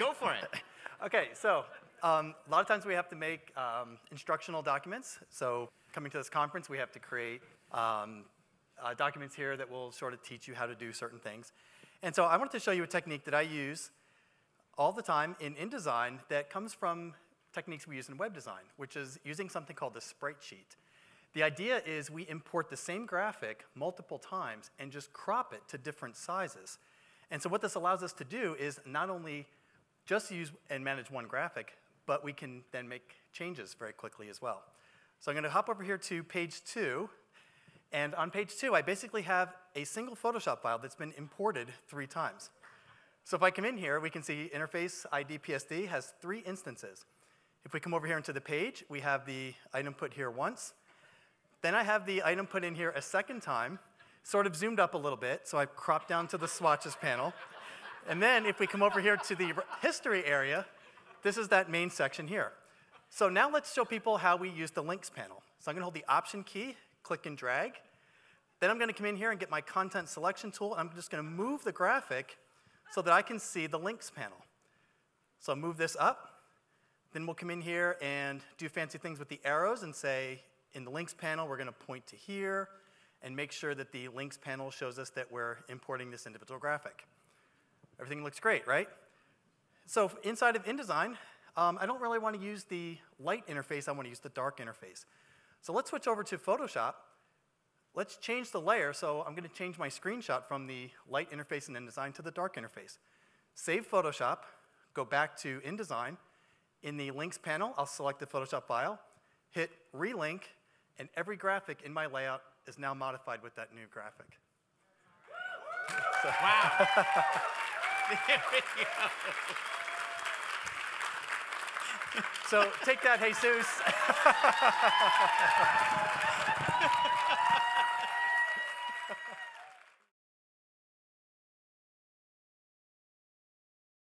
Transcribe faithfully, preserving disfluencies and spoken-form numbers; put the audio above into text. Go for it. Okay, so um, a lot of times we have to make um, instructional documents. So coming to this conference, we have to create um, uh, documents here that will sort of teach you how to do certain things. And so I wanted to show you a technique that I use all the time in InDesign that comes from techniques we use in web design, which is using something called the sprite sheet. The idea is we import the same graphic multiple times and just crop it to different sizes. And so what this allows us to do is not only just use and manage one graphic, but we can then make changes very quickly as well. So I'm going to hop over here to page two. And on page two, I basically have a single Photoshop file that's been imported three times. So if I come in here, we can see interface I D P S D has three instances. If we come over here into the page, we have the item put here once. Then I have the item put in here a second time, sort of zoomed up a little bit, so I crop down to the swatches panel. And then if we come over here to the history area, this is that main section here. So now let's show people how we use the links panel. So I'm going to hold the Option key, click and drag. Then I'm going to come in here and get my content selection tool, and I'm just going to move the graphic so that I can see the links panel. So move this up. Then we'll come in here and do fancy things with the arrows and say, in the links panel, we're going to point to here and make sure that the links panel shows us that we're importing this individual graphic. Everything looks great, right? So inside of InDesign, um, I don't really want to use the light interface. I want to use the dark interface. So let's switch over to Photoshop. Let's change the layer. So I'm going to change my screenshot from the light interface in InDesign to the dark interface. Save Photoshop. Go back to InDesign. In the links panel, I'll select the Photoshop file, hit relink, and every graphic in my layout is now modified with that new graphic. So. Wow. There we go. So take that, Jesus.